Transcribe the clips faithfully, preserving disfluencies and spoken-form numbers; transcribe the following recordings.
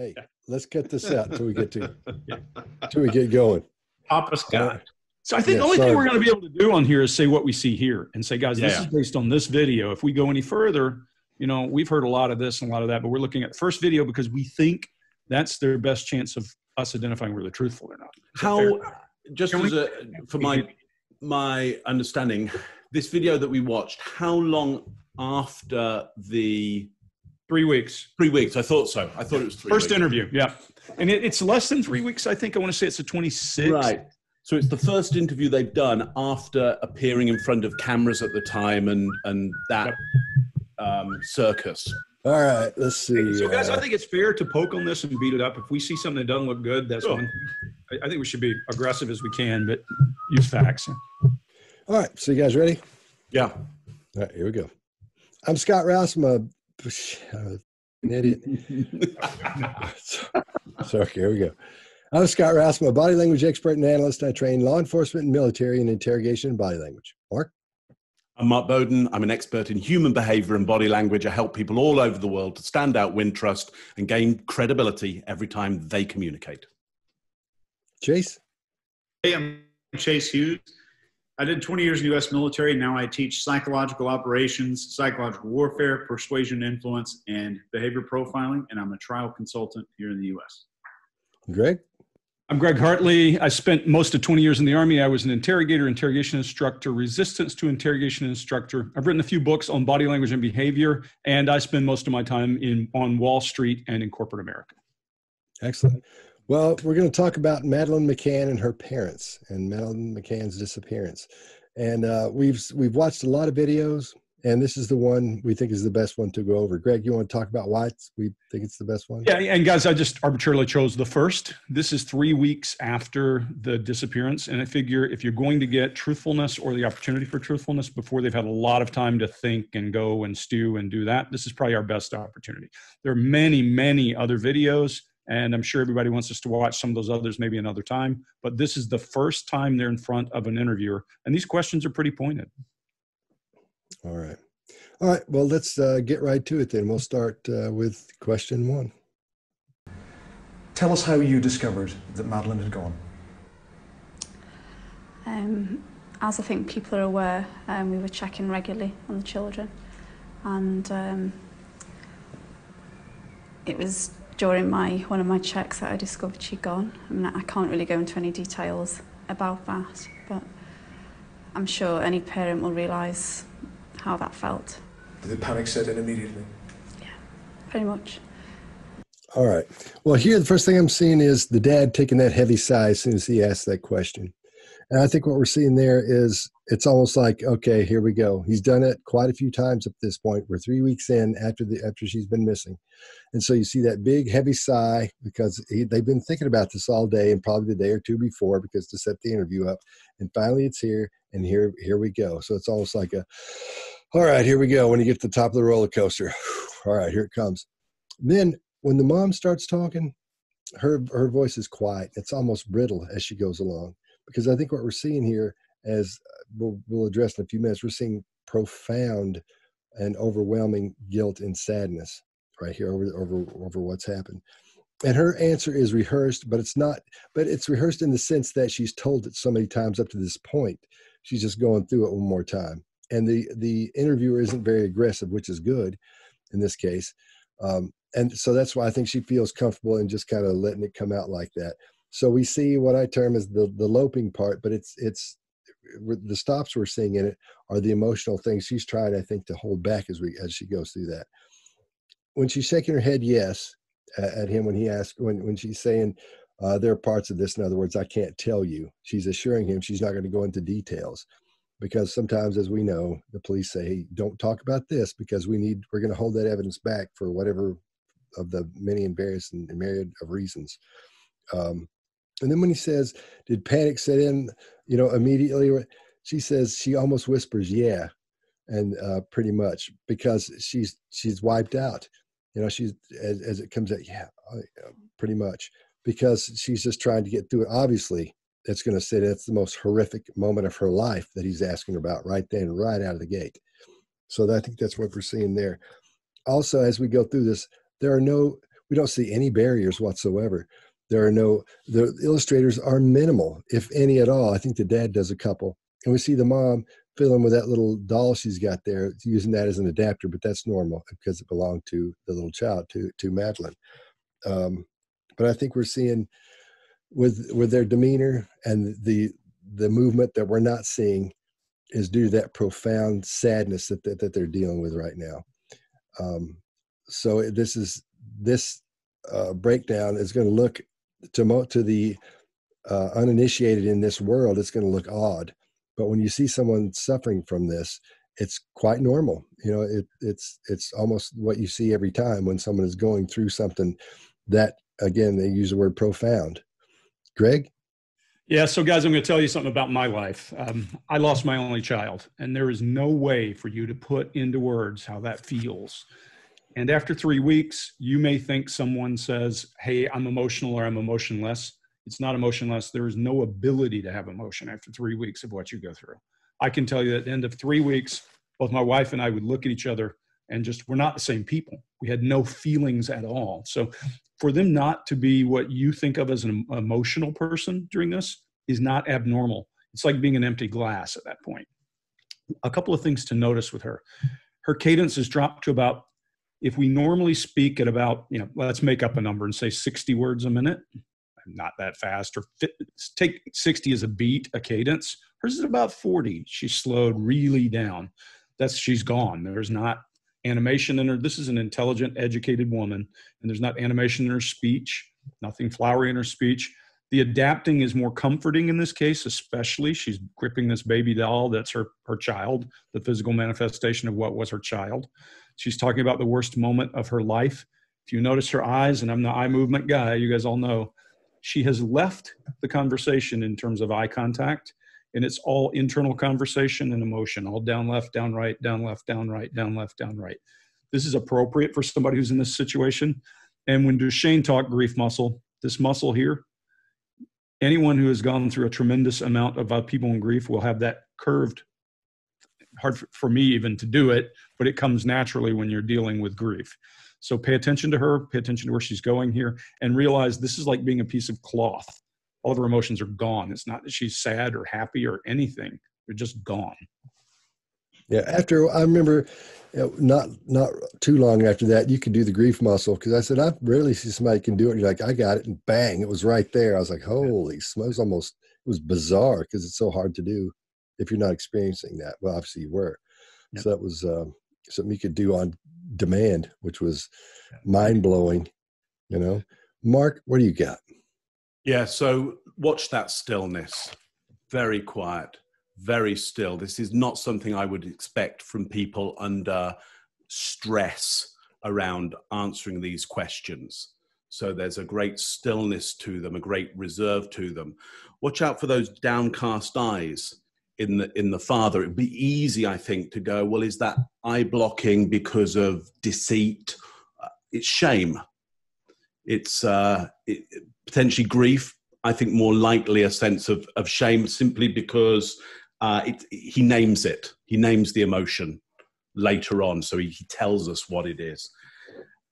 Hey, let's cut this out until we get to until we get going. Papa Scott. Right. So I think yeah, the only sorry. thing we're going to be able to do on here is say what we see here and say, guys, yeah. this is based on this video. If we go any further, you know, we've heard a lot of this and a lot of that, but we're looking at the first video because we think that's their best chance of us identifying whether truthful or not. Is how, just as a, for my, my understanding, this video that we watched, how long after the... Three weeks. Three weeks. I thought so. I thought it was three First weeks. interview, yeah. And it, it's less than three weeks, I think. I want to say it's the twenty-sixth. Right. So it's the first interview they've done after appearing in front of cameras at the time and, and that um, circus. All right, let's see. So, guys, uh, I think it's fair to poke on this and beat it up. If we see something that doesn't look good, that's sure. one. I, I think we should be aggressive as we can, but use facts. All right. So you guys ready? Yeah. All right, here we go. I'm Scott Rouse. I'm a an idiot. So, okay, here we go. I'm Scott Rouse. I'm a body language expert and analyst. I train law enforcement and military in interrogation and body language. Mark? I'm Mark Bowden. I'm an expert in human behavior and body language. I help people all over the world to stand out, win trust, and gain credibility every time they communicate. Chase? Hey, I'm Chase Hughes. I did twenty years in the U S military. Now I teach psychological operations, psychological warfare, persuasion and influence, and behavior profiling, and I'm a trial consultant here in the U S. Greg? I'm Greg Hartley. I spent most of twenty years in the Army. I was an interrogator, interrogation instructor, resistance to interrogation instructor. I've written a few books on body language and behavior, and I spend most of my time in, on Wall Street and in corporate America. Excellent. Well, we're going to talk about Madeleine McCann and her parents and Madeleine McCann's disappearance. And uh, we've, we've watched a lot of videos, and this is the one we think is the best one to go over. Greg, you want to talk about why it's, we think it's the best one? Yeah, and guys, I just arbitrarily chose the first. This is three weeks after the disappearance, and I figure if you're going to get truthfulness or the opportunity for truthfulness before they've had a lot of time to think and go and stew and do that, this is probably our best opportunity. There are many, many other videos. And I'm sure everybody wants us to watch some of those others maybe another time. But this is the first time they're in front of an interviewer. And these questions are pretty pointed. All right. All right. Well, let's uh, get right to it then. We'll start uh, with question one. Tell us how you discovered that Madeleine had gone. Um, as I think people are aware, um, we were checking regularly on the children. And um, it was... during my one of my checks that I discovered she'd gone. I mean, I can't really go into any details about that, but I'm sure any parent will realise how that felt. Did the panic set in immediately? Yeah, pretty much. All right. Well, here the first thing I'm seeing is the dad taking that heavy sigh as soon as he asked that question. And I think what we're seeing there is it's almost like, okay, here we go. He's done it quite a few times at this point. We're three weeks in after the after she's been missing. And so you see that big, heavy sigh because he, they've been thinking about this all day and probably the day or two before because to set the interview up. And finally it's here, and here here we go. So it's almost like a, all right, here we go. When you get to the top of the roller coaster, all right, here it comes. Then when the mom starts talking, her her voice is quiet. It's almost brittle as she goes along. Because I think what we're seeing here, as we'll, we'll address in a few minutes, we're seeing profound and overwhelming guilt and sadness right here over over over what's happened. And her answer is rehearsed, but it's not. But it's rehearsed in the sense that she's told it so many times up to this point. She's just going through it one more time. And the the interviewer isn't very aggressive, which is good in this case. Um, and so that's why I think she feels comfortable in just kind of letting it come out like that. So we see what I term as the, the loping part, but it's, it's the stops we're seeing in it are the emotional things she's trying, I think, to hold back as we, as she goes through that. When she's shaking her head, yes, at him, when he asks, when, when she's saying uh, there are parts of this, in other words, I can't tell you, she's assuring him she's not going to go into details because sometimes, as we know, the police say, hey, don't talk about this because we need, we're going to hold that evidence back for whatever of the many and various and myriad of reasons. Um, And then when he says, did panic set in, you know, immediately, she says, she almost whispers, yeah. And uh, pretty much because she's, she's wiped out, you know, she's, as, as it comes out, yeah, pretty much because she's just trying to get through it. Obviously it's going to sit, it's the most horrific moment of her life that he's asking about right then, right out of the gate. So I think that's what we're seeing there. Also, as we go through this, there are no, We don't see any barriers whatsoever. There are no, the illustrators are minimal, if any at all. I think the dad does a couple. And we see the mom fiddling with that little doll she's got there, using that as an adapter, but that's normal because it belonged to the little child, to, to Madeleine. Um, but I think we're seeing with, with their demeanor and the, the movement that we're not seeing is due to that profound sadness that, that, that they're dealing with right now. Um, so this is, this uh, breakdown is going to look to mo to the uh, uninitiated in this world. It's going to look odd, but when you see someone suffering from this, it's quite normal. You know, it, it's, it's almost what you see every time when someone is going through something that, again, they use the word profound. Greg? Yeah, so guys, I'm going to tell you something about my life. Um, I lost my only child, and there is no way for you to put into words how that feels. And after three weeks, you may think someone says, hey, I'm emotional or I'm emotionless. It's not emotionless. There is no ability to have emotion after three weeks of what you go through. I can tell you at the end of three weeks, both my wife and I would look at each other and just, we're not the same people. We had no feelings at all. So for them not to be what you think of as an emotional person during this is not abnormal. It's like being an empty glass at that point. A couple of things to notice with her. Her cadence has dropped to about, if we normally speak at about, you know, let's make up a number and say sixty words a minute. I'm not that fast. Or take sixty as a beat, a cadence. Hers is about forty. She slowed really down. That's, she's gone. There's not animation in her. This is an intelligent, educated woman, and there's not animation in her speech, nothing flowery in her speech. The adapting is more comforting in this case, especially she's gripping this baby doll that's her, her child, the physical manifestation of what was her child. She's talking about the worst moment of her life. If you notice her eyes, and I'm the eye movement guy, you guys all know, she has left the conversation in terms of eye contact. And it's all internal conversation and emotion, all down, left, down, right, down, left, down, right, down, left, down, right. This is appropriate for somebody who's in this situation. And when Duchenne talked grief muscle, this muscle here, anyone who has gone through a tremendous amount of people in grief will have that curved, hard for me even to do it, but it comes naturally when you're dealing with grief. So pay attention to her, pay attention to where she's going here, and realize this is like being a piece of cloth. All of her emotions are gone. It's not that she's sad or happy or anything. They're just gone. Yeah. After, I remember you know, not, not too long after that, you could do the grief muscle. Cause I said, I rarely see somebody can do it. And you're like, I got it. And bang, it was right there. I was like, holy smokes, almost, it was bizarre. Cause it's so hard to do if you're not experiencing that. Well, obviously you were. Yep. So that was um, something you could do on demand, which was mind blowing, you know. Mark, what do you got? Yeah, so watch that stillness. Very quiet, very still. This is not something I would expect from people under stress around answering these questions. So there's a great stillness to them, a great reserve to them. Watch out for those downcast eyes in the, in the father. It'd be easy, I think, to go, well, is that eye blocking because of deceit? Uh, it's shame. It's uh, it, potentially grief, I think more likely a sense of, of shame simply because uh, it, he names it. He names the emotion later on, so he, he tells us what it is.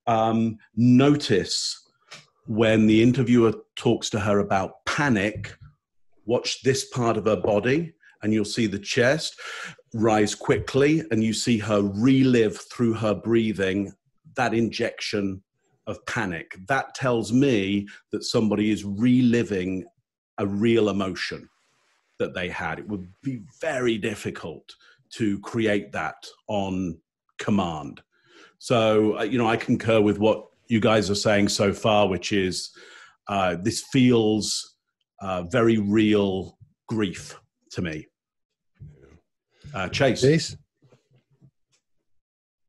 Um, notice when the interviewer talks to her about panic, watch this part of her body, and you'll see the chest rise quickly, and you see her relive through her breathing that injection of panic. That tells me that somebody is reliving a real emotion that they had. It would be very difficult to create that on command. So, you know, I concur with what you guys are saying so far, which is uh, this feels uh, very real grief to me. Uh, Chase. Chase?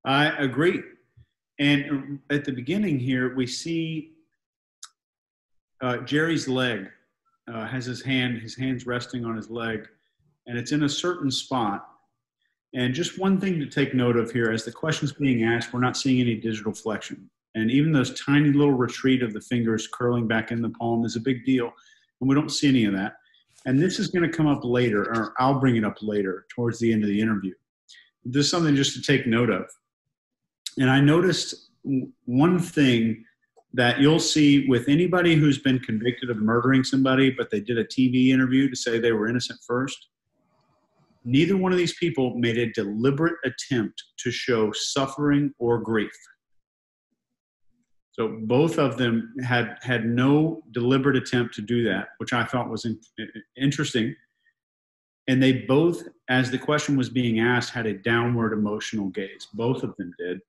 I agree. And at the beginning here, we see uh, Gerry's leg uh, has his hand, his hand's resting on his leg, and it's in a certain spot. And just one thing to take note of here, as the question's being asked, we're not seeing any digital flexion. And even those tiny little retreat of the fingers curling back in the palm is a big deal, and we don't see any of that. And this is gonna come up later, or I'll bring it up later towards the end of the interview. This is something just to take note of. And I noticed one thing that you'll see with anybody who's been convicted of murdering somebody, but they did a T V interview to say they were innocent first. Neither one of these people made a deliberate attempt to show suffering or grief. So both of them had, had no deliberate attempt to do that, which I thought was in, interesting. And they both, as the question was being asked, had a downward emotional gaze. Both of them did.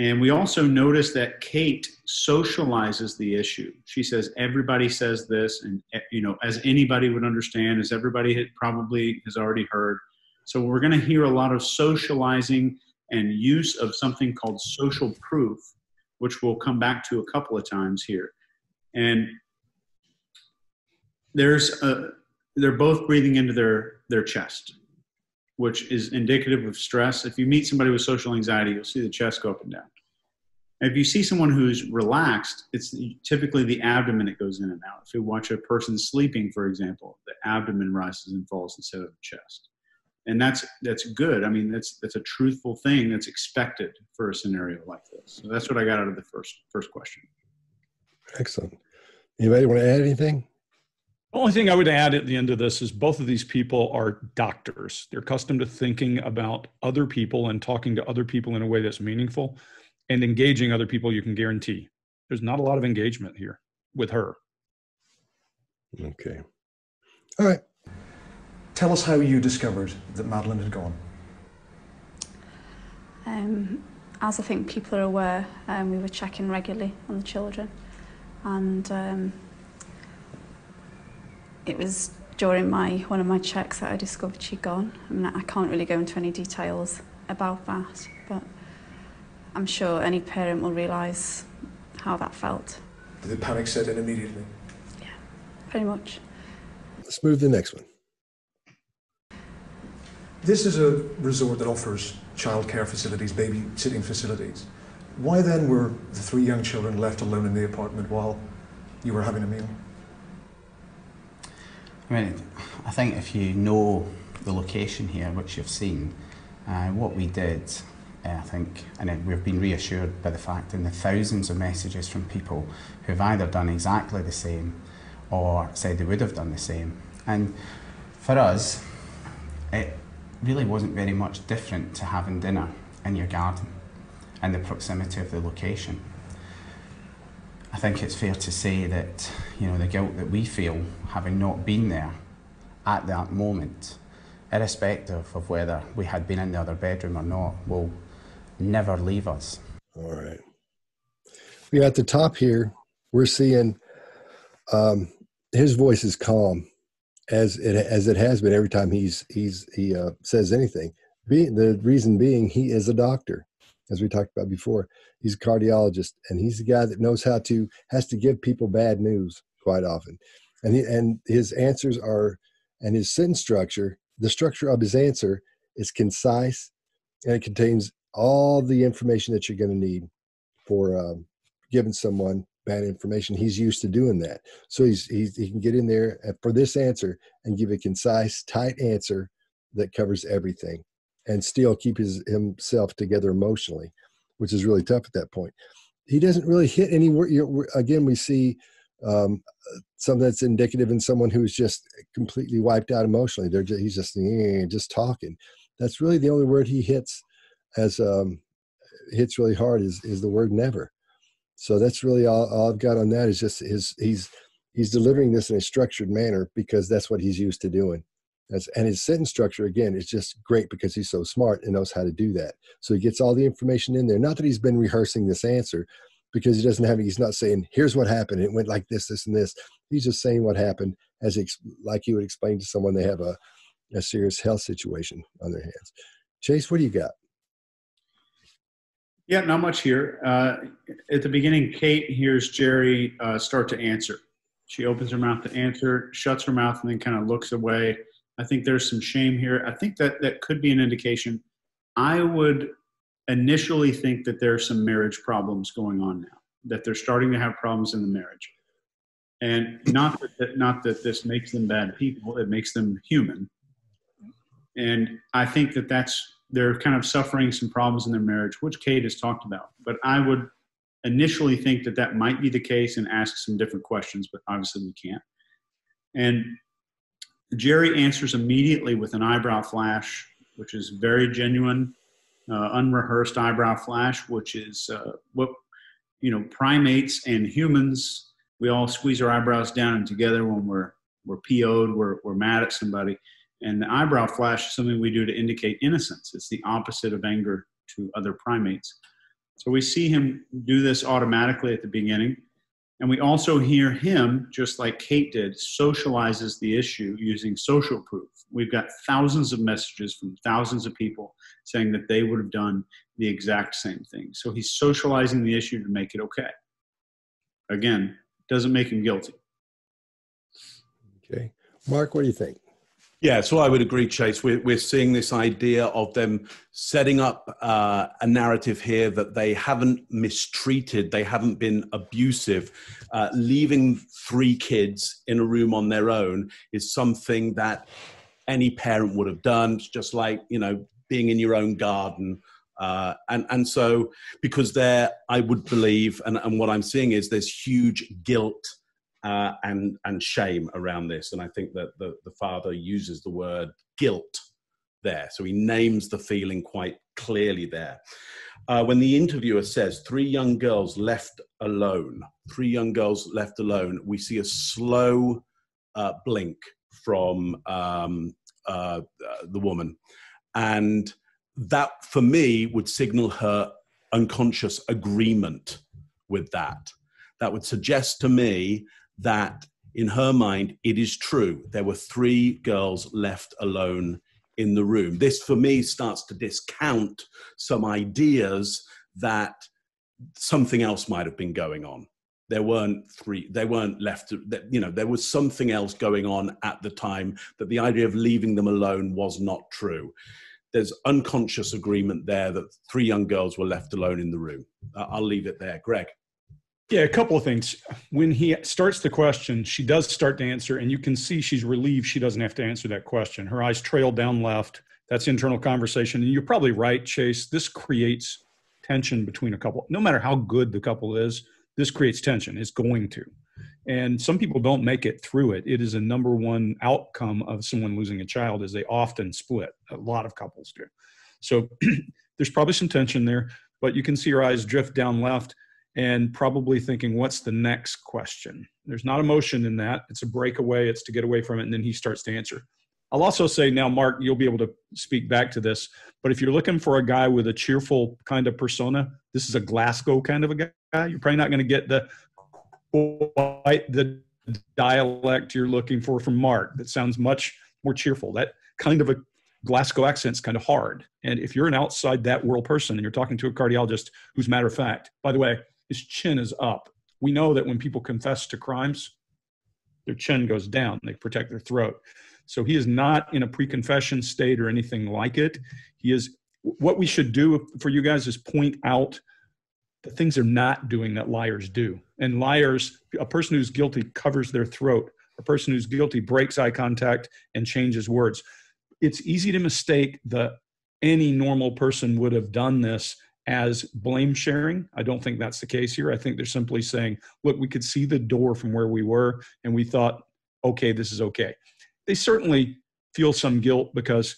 And we also noticed that Kate socializes the issue. She says, everybody says this, and, you know, as anybody would understand, as everybody had probably has already heard. So we're going to hear a lot of socializing and use of something called social proof, which we'll come back to a couple of times here. And there's a, they're both breathing into their, their chest, which is indicative of stress. If you meet somebody with social anxiety, you'll see the chest go up and down. If you see someone who's relaxed, it's typically the abdomen that goes in and out. If you watch a person sleeping, for example, the abdomen rises and falls instead of the chest. And that's, that's good. I mean, that's, that's a truthful thing that's expected for a scenario like this. So that's what I got out of the first, first question. Excellent. Anybody want to add anything? The only thing I would add at the end of this is both of these people are doctors. They're accustomed to thinking about other people and talking to other people in a way that's meaningful, and engaging other people you can guarantee. There's not a lot of engagement here with her. Okay. All right. Tell us how you discovered that Madeleine had gone. Um, as I think people are aware, um, we were checking regularly on the children, and um, it was during my one of my checks that I discovered she'd gone. I mean, I can't really go into any details about that, but I'm sure any parent will realise how that felt. Did the panic set in immediately? Yeah, pretty much. Let's move to the next one. This is a resort that offers childcare facilities, babysitting facilities. Why then were the three young children left alone in the apartment while you were having a meal? I mean, I think if you know the location here, which you've seen, uh, what we did, uh, I think, and we've been reassured by the fact in the thousands of messages from people who've either done exactly the same or said they would have done the same. And for us, it really wasn't very much different to having dinner in your garden and the proximity of the location. I think it's fair to say that, you know, the guilt that we feel having not been there at that moment, irrespective of whether we had been in the other bedroom or not, will never leave us. All right. We're at the top here. We're seeing um, his voice is calm, as it as it has been every time he's he's he uh, says anything. Be, the reason being, he is a doctor. As we talked about before, he's a cardiologist, and he's the guy that knows how to, has to give people bad news quite often. And, he, and his answers are, and his sentence structure, the structure of his answer is concise, and it contains all the information that you're going to need for um, giving someone bad information. He's used to doing that. So he's, he's, he can get in there for this answer and give a concise, tight answer that covers everything, and still keep his himself together emotionally, which is really tough at that point. He doesn't really hit any word. Again, we see um, something that's indicative in someone who is just completely wiped out emotionally. They're just, he's just just talking. That's really the only word he hits as um, hits really hard is is the word never. So that's really all, all I've got on that is just his he's he's delivering this in a structured manner because that's what he's used to doing. That's, and his sentence structure, again, is just great because he's so smart and knows how to do that. So he gets all the information in there. Not that he's been rehearsing this answer, because he doesn't have, he's not saying, here's what happened. It went like this, this, and this. He's just saying what happened, as he, like you would explain to someone they have a, a serious health situation on their hands. Chase, what do you got? Yeah, not much here. Uh, at the beginning, Kate hears Gerry uh, start to answer. She opens her mouth to answer, shuts her mouth, and then kind of looks away. I think there's some shame here. I think that that could be an indication. I would initially think that there's some marriage problems going on now, that they're starting to have problems in the marriage. And not that, not that this makes them bad people, it makes them human. And I think that that's, they're kind of suffering some problems in their marriage, which Kate has talked about. But I would initially think that that might be the case and ask some different questions, but obviously we can't. And Gerry answers immediately with an eyebrow flash, which is very genuine, uh, unrehearsed eyebrow flash, which is uh, what, you know, primates and humans, we all squeeze our eyebrows down and together when we're, we're P O'd, we're, we're mad at somebody. And the eyebrow flash is something we do to indicate innocence. It's the opposite of anger to other primates. So we see him do this automatically at the beginning. And we also hear him, just like Kate did, socializes the issue using social proof. We've got thousands of messages from thousands of people saying that they would have done the exact same thing. So he's socializing the issue to make it okay. Again, doesn't make him guilty. Okay. Mark, what do you think? Yeah, so I would agree, Chase. We're, we're seeing this idea of them setting up uh, a narrative here that they haven't mistreated, they haven't been abusive. Uh, leaving three kids in a room on their own is something that any parent would have done, just like, you know, being in your own garden. Uh, and, and so, because there, I would believe, and, and what I'm seeing is there's huge guilt Uh, and, and shame around this. And I think that the, the father uses the word guilt there. So he names the feeling quite clearly there. Uh, when the interviewer says, three young girls left alone, three young girls left alone, we see a slow uh, blink from um, uh, uh, the woman. And that, for me, would signal her unconscious agreement with that. That would suggest to me that in her mind, it is true. There were three girls left alone in the room. This, for me, starts to discount some ideas that something else might have been going on. There weren't three, they weren't left, you know, there was something else going on at the time, that the idea of leaving them alone was not true. There's unconscious agreement there that three young girls were left alone in the room. Uh, I'll leave it there. Greg. Yeah, a couple of things. When he starts the question, she does start to answer, and you can see she's relieved she doesn't have to answer that question. Her eyes trail down left. That's internal conversation. And you're probably right, Chase. This creates tension between a couple. No matter how good the couple is, this creates tension. It's going to. And some people don't make it through it. It is a number one outcome of someone losing a child, is they often split. A lot of couples do. So there's probably some tension there, but you can see her eyes drift down left, and probably thinking, what's the next question? There's not emotion in that. It's a breakaway. It's to get away from it. And then he starts to answer. I'll also say now, Mark, you'll be able to speak back to this, but if you're looking for a guy with a cheerful kind of persona, this is a Glasgow kind of a guy. You're probably not going to get the quite the dialect you're looking for from Mark. That sounds much more cheerful. That kind of a Glasgow accent's kind of hard. And if you're an outside that world person and you're talking to a cardiologist who's matter of fact, by the way, his chin is up. We know that when people confess to crimes, their chin goes down. They protect their throat. So he is not in a pre-confession state or anything like it. He is. What we should do for you guys is point out the things they're not doing that liars do. And liars, a person who's guilty covers their throat. A person who's guilty breaks eye contact and changes words. It's easy to mistake the any normal person would have done this as blame sharing. I don't think that's the case here. I think they're simply saying, look, we could see the door from where we were, and we thought, okay, this is okay. They certainly feel some guilt because,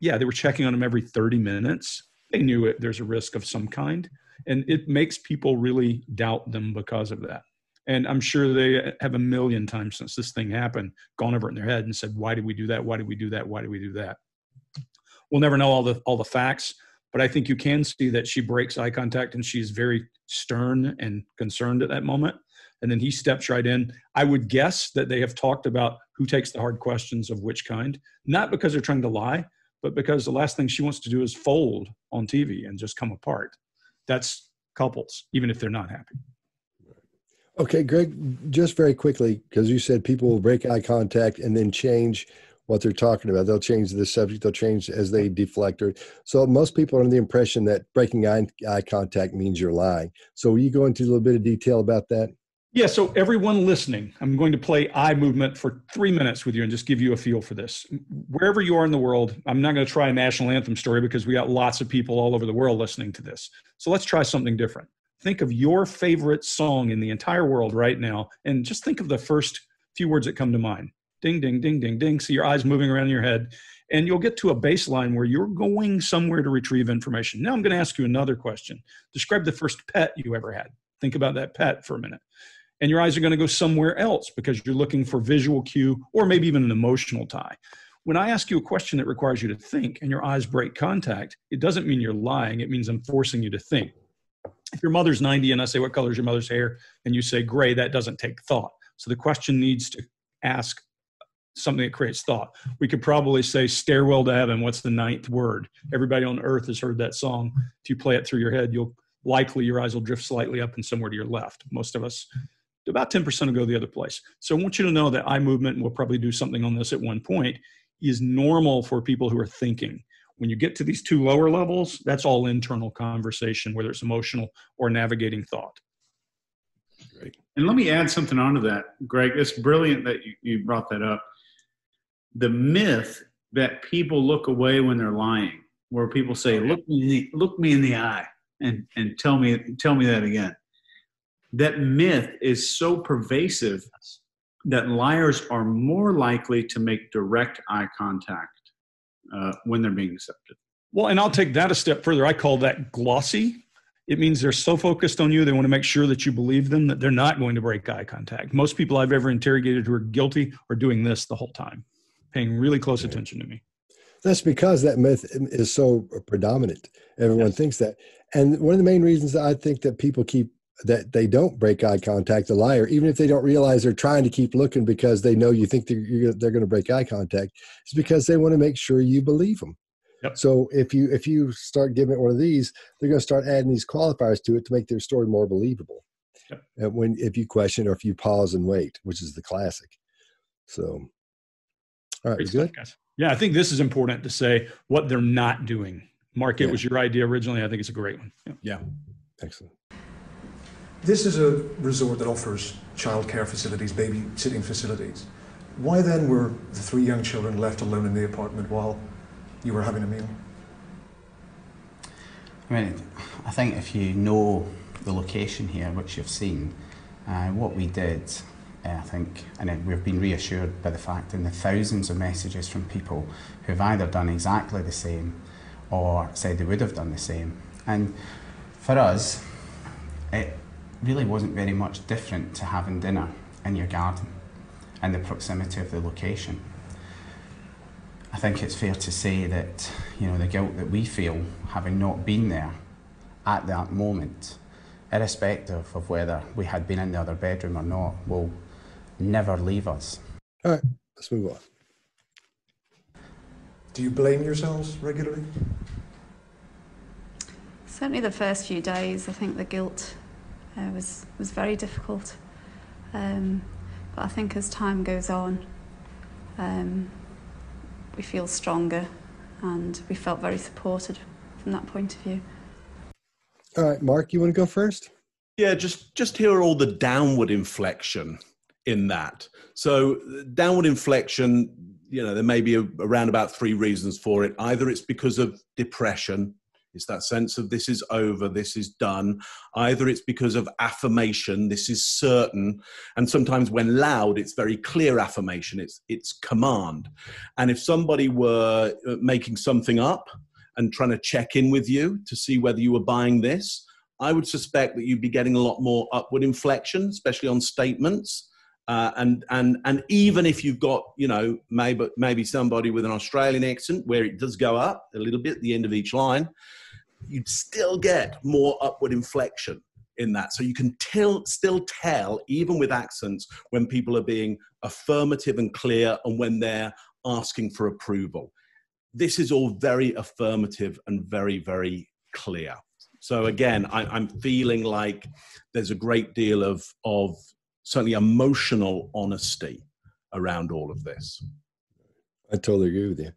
yeah, they were checking on him every thirty minutes. They knew it. There's a risk of some kind. And it makes people really doubt them because of that. And I'm sure they have a million times since this thing happened, gone over it in their head and said, why did we do that? Why did we do that? Why did we do that? We'll never know all the all the facts. But I think you can see that she breaks eye contact and she's very stern and concerned at that moment. And then he steps right in. I would guess that they have talked about who takes the hard questions of which kind, not because they're trying to lie, but because the last thing she wants to do is fold on T V and just come apart. That's couples, even if they're not happy. Okay, Greg, just very quickly, because you said people will break eye contact and then change what they're talking about. They'll change the subject. They'll change as they deflect. Or, so most people are under the impression that breaking eye, eye contact means you're lying. So will you go into a little bit of detail about that? Yeah. So everyone listening, I'm going to play eye movement for three minutes with you and just give you a feel for this. Wherever you are in the world, I'm not going to try a national anthem story because we got lots of people all over the world listening to this. So let's try something different. think of your favorite song in the entire world right now, and just think of the first few words that come to mind. Ding, ding, ding, ding, ding. See your eyes moving around in your head, and you'll get to a baseline where you're going somewhere to retrieve information. Now I'm going to ask you another question. Describe the first pet you ever had. Think about that pet for a minute. And your eyes are going to go somewhere else because you're looking for visual cue or maybe even an emotional tie. When I ask you a question that requires you to think and your eyes break contact, it doesn't mean you're lying. It means I'm forcing you to think. If your mother's ninety and I say, what color is your mother's hair? And you say gray, that doesn't take thought. So the question needs to ask something that creates thought. We could probably say stairwell to heaven. What's the ninth word? Everybody on earth has heard that song. If you play it through your head, you'll likely, your eyes will drift slightly up and somewhere to your left. Most of us, about ten percent will go the other place. So I want you to know that eye movement, and we'll probably do something on this at one point, is normal for people who are thinking. When you get to these two lower levels, that's all internal conversation, whether it's emotional or navigating thought. Great. And let me add something onto that, Greg. It's brilliant that you, you brought that up. The myth that people look away when they're lying, where people say, look me in the, look me in the eye and, and tell me, tell me that again. That myth is so pervasive that liars are more likely to make direct eye contact uh, when they're being deceptive. Well, and I'll take that a step further. I call that glossy. It means they're so focused on you, they want to make sure that you believe them, that they're not going to break eye contact. Most people I've ever interrogated who are guilty are doing this the whole time, paying really close right. attention to me. That's because that myth is so predominant. Everyone yes. thinks that. And one of the main reasons I think that people keep that they don't break eye contact, the liar, even if they don't realize they're trying to keep looking because they know you think they're, they're going to break eye contact, it's because they want to make sure you believe them. Yep. So if you, if you start giving it one of these, they're going to start adding these qualifiers to it to make their story more believable. Yep. And when, if you question or if you pause and wait, which is the classic. So, all right, good? Guys. Yeah, I think this is important to say what they're not doing. Mark, it yeah. was your idea originally. I think it's a great one. Yeah. yeah. Excellent. This is a resort that offers childcare facilities, babysitting facilities. Why then were the three young children left alone in the apartment while you were having a meal? I mean, I think if you know the location here, which you've seen, uh, what we did, uh, I think, and we've been reassured by the fact in the thousands of messages from people who've either done exactly the same or said they would have done the same. And for us, it really wasn't very much different to having dinner in your garden and the proximity of the location. I think it's fair to say that, you know, the guilt that we feel having not been there at that moment, irrespective of whether we had been in the other bedroom or not, will never leave us. All right, let's move on. Do you blame yourselves regularly? Certainly the first few days, I think the guilt Uh, was was very difficult, um, but I think as time goes on, um, we feel stronger, and we felt very supported from that point of view. All right, Mark, you want to go first? Yeah, just just hear all the downward inflection in that. So downward inflection, you know, there may be a, around about three reasons for it. Either it's because of depression. It's that sense of this is over, this is done. Either it's because of affirmation, this is certain. And sometimes when loud, it's very clear affirmation, it's, it's command. And if somebody were making something up and trying to check in with you to see whether you were buying this, I would suspect that you'd be getting a lot more upward inflection, especially on statements. Uh, and, and, and even if you've got, you know, maybe, maybe somebody with an Australian accent where it does go up a little bit at the end of each line, you'd still get more upward inflection in that. So you can tell, still tell, even with accents, when people are being affirmative and clear and when they're asking for approval. This is all very affirmative and very, very clear. So again, I, I'm feeling like there's a great deal of, of certainly emotional honesty around all of this. I totally agree with you.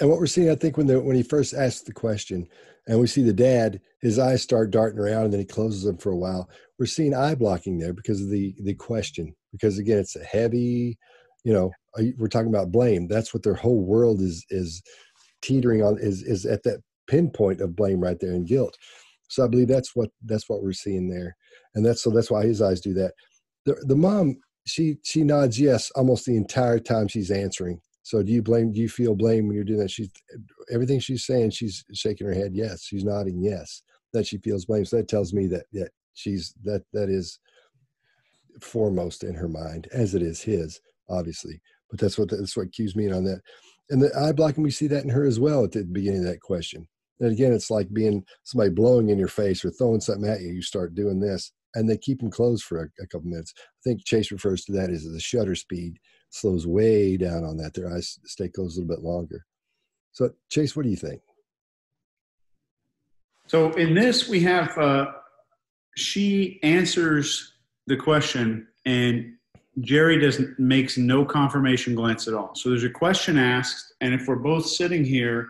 And what we're seeing, I think, when, the, when he first asked the question, and we see the dad, his eyes start darting around and then he closes them for a while. We're seeing eye blocking there because of the, the question. Because again, it's a heavy, you know, we're talking about blame. That's what their whole world is, is teetering on, is, is at that pinpoint of blame right there and guilt. So I believe that's what that's what we're seeing there, and that's so that's why his eyes do that. The the mom she she nods yes almost the entire time she's answering. So do you blame? Do you feel blame when you're doing that? She's everything she's saying. She's shaking her head yes. She's nodding yes. That she feels blame. So that tells me that that she's that that is foremost in her mind, as it is his, obviously. But that's what that's what cues me in on that. And the eye blocking, we see that in her as well at the beginning of that question. And again, it's like being somebody blowing in your face or throwing something at you. You start doing this, and they keep them closed for a, a couple minutes. I think Chase refers to that as the shutter speed slows way down on that. Their eyes stay closed a little bit longer. So, Chase, what do you think? So in this, we have uh, she answers the question, and Gerry doesn't makes no confirmation glance at all. So there's a question asked, and if we're both sitting here,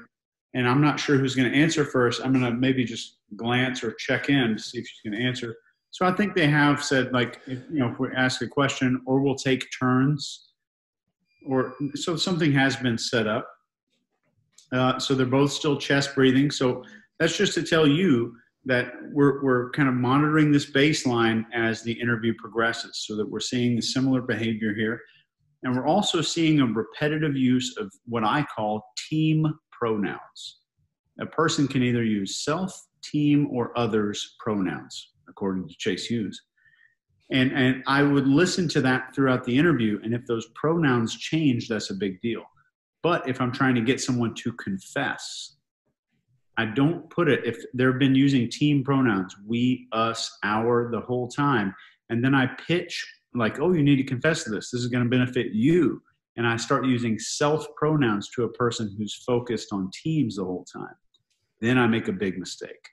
and I'm not sure who's going to answer first, I'm going to maybe just glance or check in to see if she's going to answer. So I think they have said, like, if, you know, if we ask a question, or we'll take turns, or so something has been set up. Uh, so they're both still chest breathing. So that's just to tell you that we're, we're kind of monitoring this baseline as the interview progresses, so that we're seeing similar behavior here. And we're also seeing a repetitive use of what I call team pronouns. A person can either use self, team, or others pronouns, according to Chase Hughes. And, and I would listen to that throughout the interview. And if those pronouns change, that's a big deal. But if I'm trying to get someone to confess, I don't put it, if they've been using team pronouns, we, us, our, the whole time. And then I pitch like, oh, you need to confess to this. This is going to benefit you. And I start using self pronouns to a person who's focused on teams the whole time. Then I make a big mistake.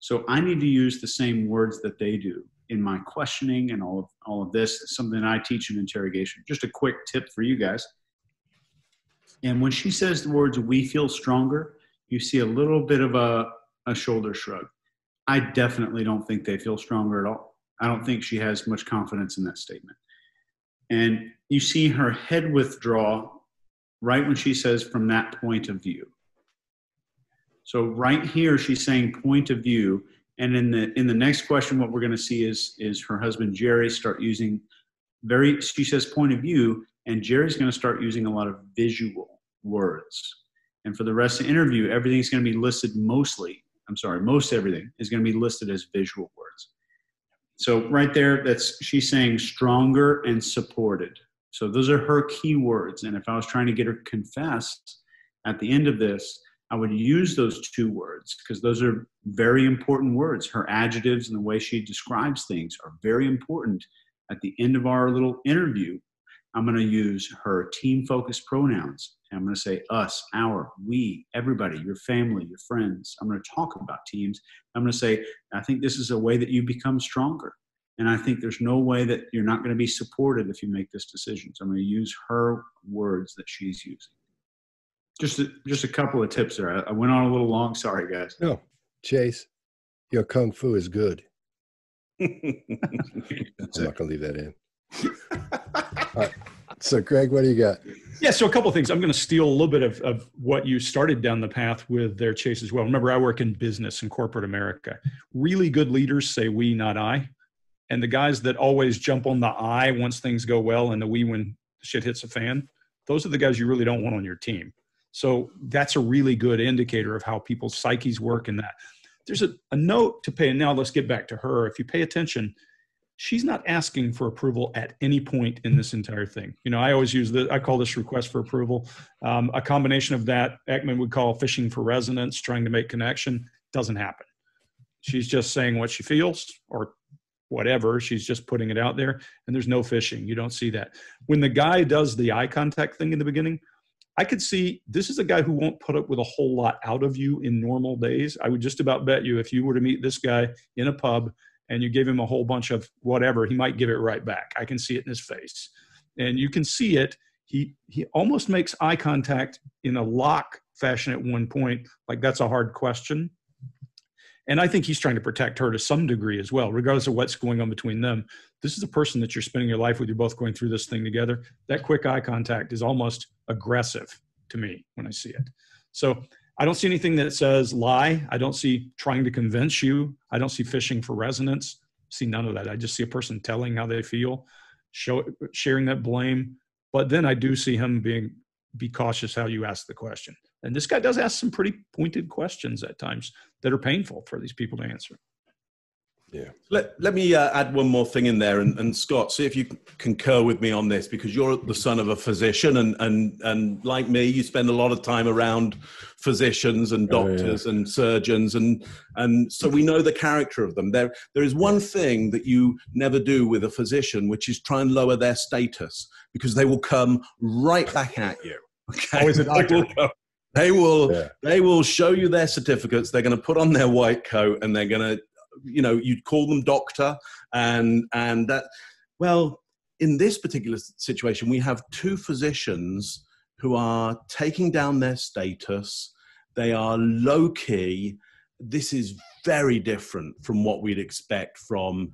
So I need to use the same words that they do in my questioning and all of, all of this. It's something I teach in interrogation. Just a quick tip for you guys. And when she says the words, we feel stronger, you see a little bit of a, a shoulder shrug. I definitely don't think they feel stronger at all. I don't think she has much confidence in that statement. And you see her head withdraw right when she says from that point of view. So right here, she's saying point of view. And in the in the next question, what we're going to see is, is her husband, Gerry, start using very, she says point of view, and Jerry's going to start using a lot of visual words. And for the rest of the interview, everything's going to be listed mostly, I'm sorry, most everything is going to be listed as visual words. So right there, that's she's saying stronger and supported. So those are her key words. And if I was trying to get her confessed at the end of this, I would use those two words because those are very important words. Her adjectives and the way she describes things are very important. At the end of our little interview, I'm going to use her team-focused pronouns. I'm going to say us, our, we, everybody, your family, your friends. I'm going to talk about teams. I'm going to say, I think this is a way that you become stronger. And I think there's no way that you're not going to be supported if you make this decision. So I'm going to use her words that she's using. Just a, just a couple of tips there. I, I went on a little long. Sorry, guys. No, Chase, your kung fu is good. I'm not going to leave that in. Right. So, Greg, what do you got? Yeah, so a couple of things. I'm going to steal a little bit of, of what you started down the path with there, Chase, as well. Remember, I work in business in corporate America. Really good leaders say we, not I. And the guys that always jump on the I once things go well and the we when shit hits a fan, those are the guys you really don't want on your team. So that's a really good indicator of how people's psyches work and that. There's a, a note to pay. And now let's get back to her. If you pay attention, she's not asking for approval at any point in this entire thing. You know, I always use the, I call this request for approval. Um, a combination of that, Ekman would call fishing for resonance, trying to make connection. Doesn't happen. She's just saying what she feels or whatever. She's just putting it out there, and there's no fishing. You don't see that. When the guy does the eye contact thing in the beginning, I could see this is a guy who won't put up with a whole lot out of you in normal days. I would just about bet you if you were to meet this guy in a pub, and you give him a whole bunch of whatever, he might give it right back. I can see it in his face. And you can see it. He he almost makes eye contact in a lock fashion at one point, like that's a hard question. And I think he's trying to protect her to some degree as well, regardless of what's going on between them. This is a person that you're spending your life with. You're both going through this thing together. That quick eye contact is almost aggressive to me when I see it. So I don't see anything that says lie. I don't see trying to convince you. I don't see fishing for resonance. I see none of that. I just see a person telling how they feel, show, sharing that blame. But then I do see him being, be cautious how you ask the question. And this guy does ask some pretty pointed questions at times that are painful for these people to answer. Yeah. Let, let me uh, add one more thing in there. And, and Scott, see if you concur with me on this, because you're the son of a physician and, and, and like me, you spend a lot of time around physicians and doctors oh, yeah. and surgeons. And, and so we know the character of them. There, there is one thing that you never do with a physician, which is try and lower their status, because they will come right back at you. Okay? Always a doctor. They will, yeah. they will show you their certificates. They're going to put on their white coat and they're going to, you know, you'd call them doctor. And, and that, well, in this particular situation, we have two physicians who are taking down their status. They are low key. This is very different from what we'd expect from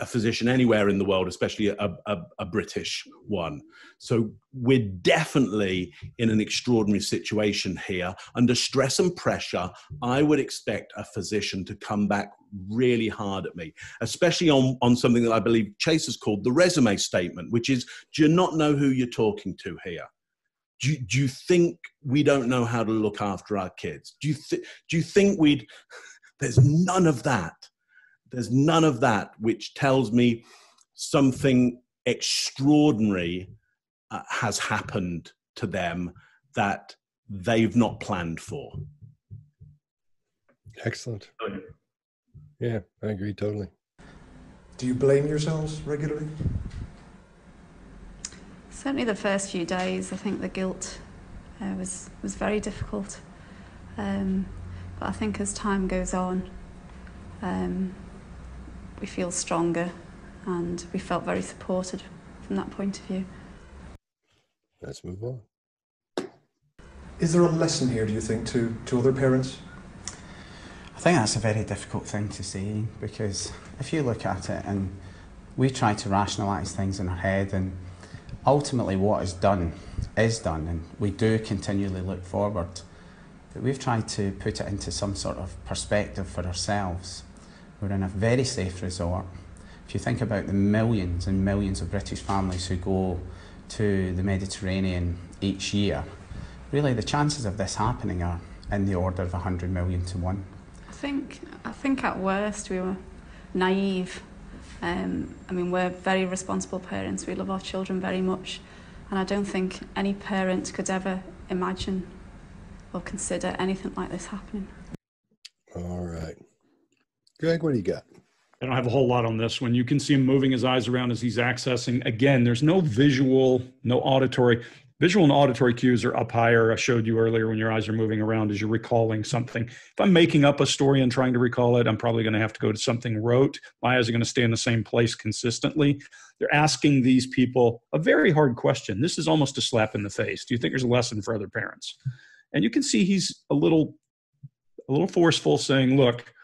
a physician anywhere in the world, especially a, a, a British one. So we're definitely in an extraordinary situation here. Under stress and pressure, I would expect a physician to come back really hard at me, especially on, on something that I believe Chase has called the resume statement, which is, do you not know who you're talking to here? Do you, do you think we don't know how to look after our kids? Do you, th do you think we'd... There's none of that. There's none of that, which tells me something extraordinary uh, has happened to them that they've not planned for. Excellent. Yeah, I agree totally. Do you blame yourselves regularly? Certainly the first few days, I think the guilt uh, was, was very difficult. Um, but I think as time goes on, um, we feel stronger, and we felt very supported from that point of view. Let's move on. Is there a lesson here, do you think, to, to other parents? I think that's a very difficult thing to see, because if you look at it, and we try to rationalise things in our head, and ultimately what is done is done, and we do continually look forward. But we've tried to put it into some sort of perspective for ourselves. We're in a very safe resort. If you think about the millions and millions of British families who go to the Mediterranean each year, really the chances of this happening are in the order of a hundred million to one. I think, I think at worst we were naive. Um, I mean, we're very responsible parents. We love our children very much. And I don't think any parent could ever imagine or consider anything like this happening. All right. Greg, what do you got? I don't have a whole lot on this one. You can see him moving his eyes around as he's accessing. Again, there's no visual, no auditory. Visual and auditory cues are up higher. I showed you earlier when your eyes are moving around as you're recalling something. If I'm making up a story and trying to recall it, I'm probably going to have to go to something rote. My eyes are going to stay in the same place consistently. They're asking these people a very hard question. This is almost a slap in the face. Do you think there's a lesson for other parents? And you can see he's a little, a little forceful, saying, look,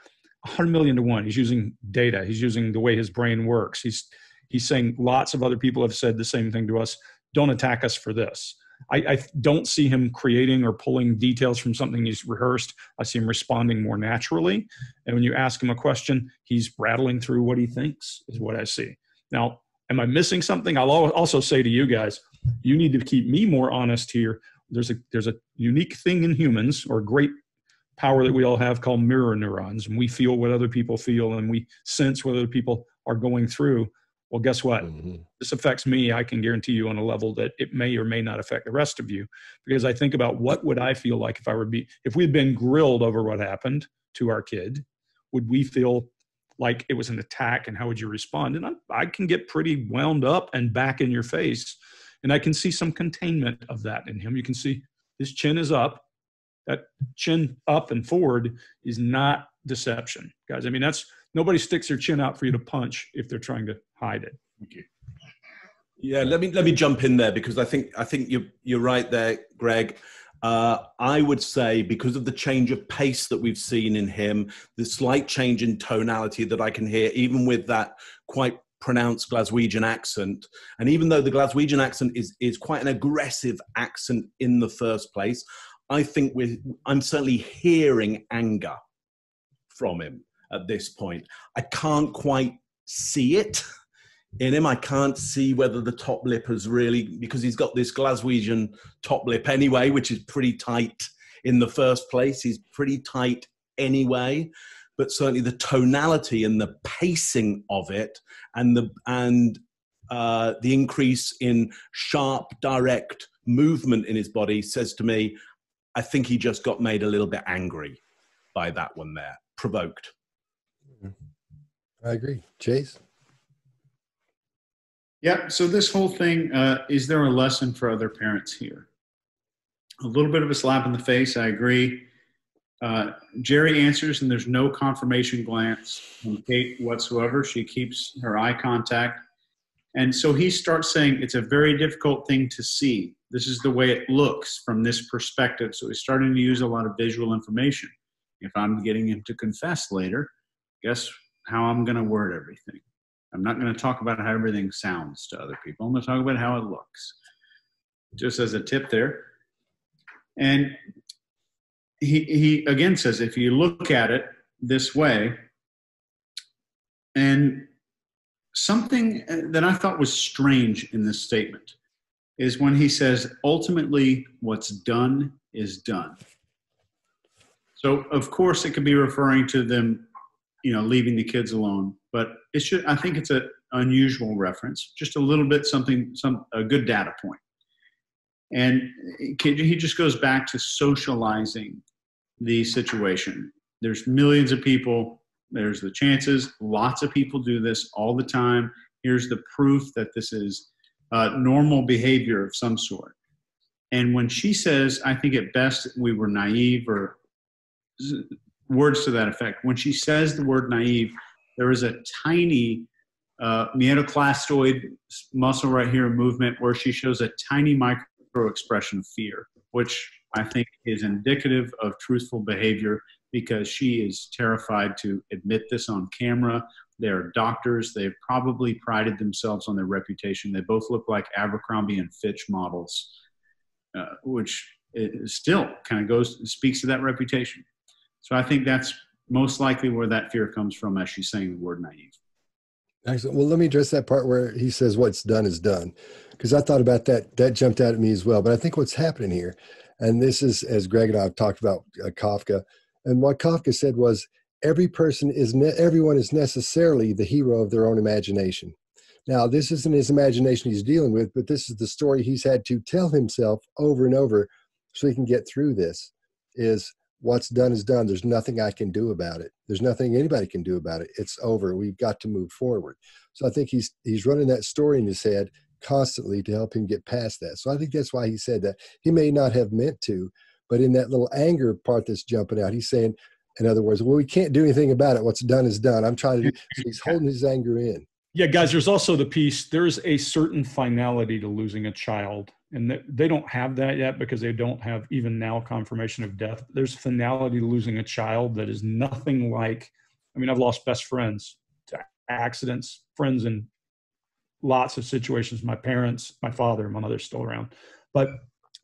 a hundred million to one. He's using data. He's using the way his brain works. He's, he's saying lots of other people have said the same thing to us. Don't attack us for this. I, I don't see him creating or pulling details from something he's rehearsed. I see him responding more naturally. And when you ask him a question, he's rattling through what he thinks is what I see. Now, am I missing something? I'll also say to you guys, you need to keep me more honest here. There's a, there's a unique thing in humans, or great power that we all have, called mirror neurons. And we feel what other people feel, and we sense what other people are going through. Well, guess what? Mm-hmm. This affects me. I can guarantee you on a level that it may or may not affect the rest of you, because I think about what would I feel like if I were be, if we'd been grilled over what happened to our kid, would we feel like it was an attack, and how would you respond? And I, I can get pretty wound up and back in your face. And I can see some containment of that in him. You can see his chin is up. That chin up and forward is not deception, guys. I mean, that's, nobody sticks their chin out for you to punch if they're trying to hide it. Thank you. Yeah, let me let me jump in there, because I think I think you're you're right there, Greg. Uh, I would say, because of the change of pace that we've seen in him, the slight change in tonality that I can hear, even with that quite pronounced Glaswegian accent. And even though the Glaswegian accent is is quite an aggressive accent in the first place, I think we're, I'm certainly hearing anger from him at this point. I can't quite see it in him. I can't see whether the top lip has really, because he's got this Glaswegian top lip anyway, which is pretty tight in the first place. He's pretty tight anyway, but certainly the tonality and the pacing of it, and the, and uh, the increase in sharp, direct movement in his body says to me, I think he just got made a little bit angry by that one there, provoked. I agree. Chase? Yeah, so this whole thing, uh, is there a lesson for other parents here? A little bit of a slap in the face, I agree. Uh, Gerry answers, and there's no confirmation glance from Kate whatsoever. She keeps her eye contact. And so he starts saying, it's a very difficult thing to see. This is the way it looks from this perspective. So he's starting to use a lot of visual information. If I'm getting him to confess later, guess how I'm going to word everything. I'm not going to talk about how everything sounds to other people. I'm going to talk about how it looks. Just as a tip there. And he, he again says, if you look at it this way, and something that I thought was strange in this statement is when he says, ultimately, what's done is done. So, of course, it could be referring to them, you know, leaving the kids alone, but it should, I think it's an unusual reference, just a little bit something, some a good data point. And he just goes back to socializing the situation. There's millions of people. There's the chances. Lots of people do this all the time. Here's the proof that this is uh, normal behavior of some sort. And when she says, I think at best we were naive, or words to that effect, when she says the word naive, there is a tiny uh, mioclastoid muscle right here movement where she shows a tiny micro expression of fear, which I think is indicative of truthful behavior, because she is terrified to admit this on camera. They're doctors. They've probably prided themselves on their reputation. They both look like Abercrombie and Fitch models, uh, which is still kind of goes speaks to that reputation. So I think that's most likely where that fear comes from as she's saying the word naive. Excellent. Well, let me address that part where he says what's done is done, because I thought about that. That jumped out at me as well. But I think what's happening here, and this is, as Greg and I have talked about, uh, Kafka, and what Kafka said was, every person is, ne everyone is necessarily the hero of their own imagination. Now, this isn't his imagination he's dealing with, but this is the story he's had to tell himself over and over so he can get through this, is what's done is done. There's nothing I can do about it. There's nothing anybody can do about it. It's over. We've got to move forward. So I think he's, he's running that story in his head constantly to help him get past that. So I think that's why he said that. He may not have meant to, but in that little anger part that's jumping out, he's saying, in other words, well, we can't do anything about it. What's done is done. I'm trying to do, so he's holding his anger in. Yeah, guys, there's also the piece, there's a certain finality to losing a child. And they don't have that yet, because they don't have even now confirmation of death. There's finality to losing a child that is nothing like, I mean, I've lost best friends to accidents, friends in lots of situations, my parents, my father, my mother's still around. But